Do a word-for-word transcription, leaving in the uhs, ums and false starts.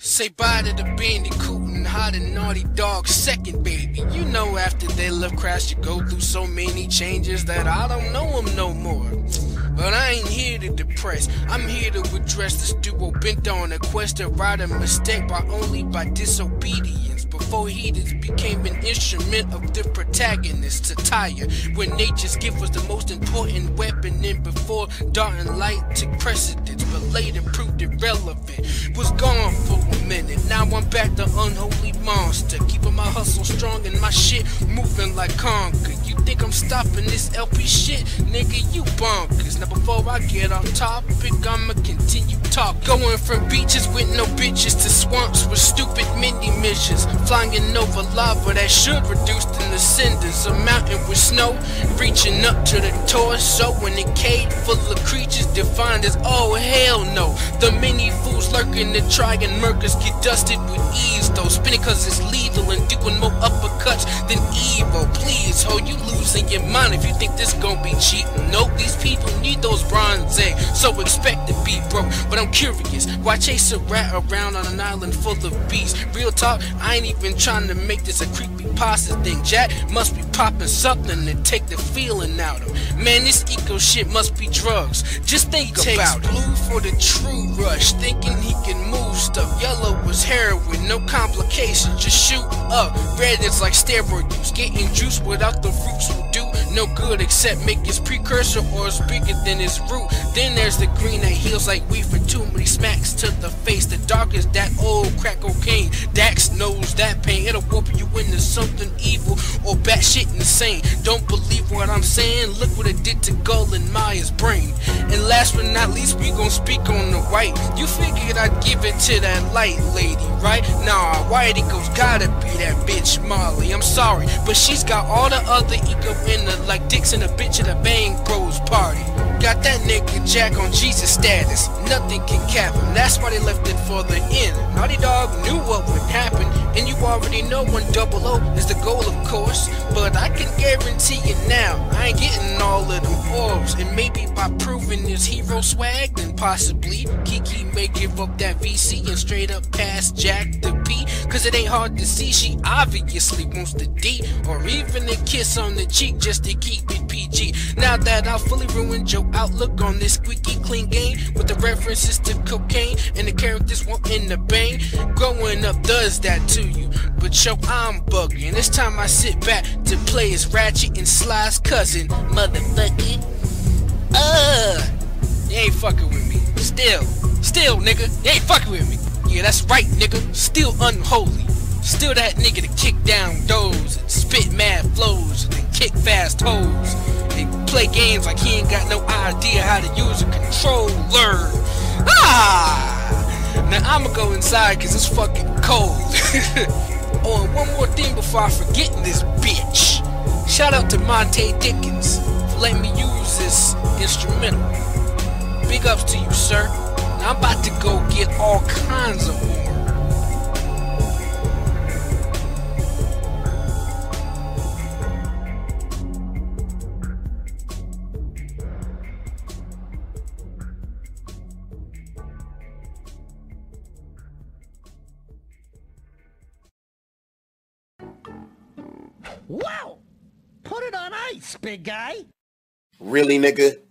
Say bye to the Bandicoot and how the Naughty Dog second baby. You know after they left Crash, you go through so many changes that I don't know them no more. But I ain't here to depress, I'm here to address this duo bent on a quest to right a mistake by only by disobedience. Before he became an instrument of the protagonist to tire, when nature's gift was the most important weapon, and before darting light took precedence, but later proved irrelevant. Was gone for a minute, now I'm back the unholy monster, keeping my hustle strong and my shit moving like Conker. You think I'm stopping this L P shit? Nigga, you bonkers. Now before I get off topic, I'ma continue talk. Going from beaches with no bitches to swamps with stupid mini missions, flying over lava that should reduce in the cinders, a mountain with snow reaching up to the torso, in a cave full of creatures defined as oh hell no. The many fools lurking to try and murkers get dusted with ease though, spinning cause it's lethal and doing more uppercuts than evil. Please ho, you losing your mind if you think this gon' be cheap. Nope, these people need those bronze eggs, so expect to be broke. But I'm curious, why chase a rat around on an island full of beasts? Real talk, I ain't even trying to make this a creepypasta thing. Jack must be popping something to take the feeling out of. Man, this eco shit must be drugs. Just think about it. Takes blue for the true rush, thinking he can move stuff. Yellow was heroin, no complications, just shoot up. Red is like steroid use, getting juice without the roots will do no good except make his precursor or it's bigger than his root. Then there's the green that heals like weed for too many smacks to the face. The dark is that old crack cocaine. Dax knows that pain. It'll warp you into something evil or batshit insane. Don't believe what I'm saying? Look what it did to Gull and Maya's brain. And last but not least, we gon' speak on the white. You figured I'd give it to that light lady, right? Nah, white eco's gotta be that bitch Molly. I'm sorry, but she's got all the other eco in her like dicks in a bitch at a Bang Bros party. Got that nigga Jack on Jesus status, nothing can cap him, that's why they left it for the end. Naughty Dog knew what would happen, and you already know one double O is the goal of course, but I can guarantee it now, I ain't getting all of them orbs, and maybe by proving his hero swag, then possibly Kiki may give up that V C and straight up pass Jack the P, cause it ain't hard to see she obviously wants the D, or even a kiss on the cheek just to keep it P G. Now that I've fully ruined your outlook on this squeaky clean game, with the references to cocaine and the characters wanting the bang, growing up does that to you, but yo I'm bugging. It's time I sit back to play as Ratchet and Sly's cousin, motherfucking. Uh, you ain't fucking with me, still, still nigga, you ain't fucking with me. Yeah, that's right nigga, still unholy, still that nigga to kick down doors and spit mad flows and then kick fast hoes. Play games like he ain't got no idea how to use a controller. Ah! Now I'ma go inside cause it's fucking cold. Oh, and one more thing before I forget this bitch. Shout out to Monte Dickens for letting me use this instrumental. Big ups to you, sir. Now I'm about to go get all kinds of more. Wow! Put it on ice, big guy! Really, nigga?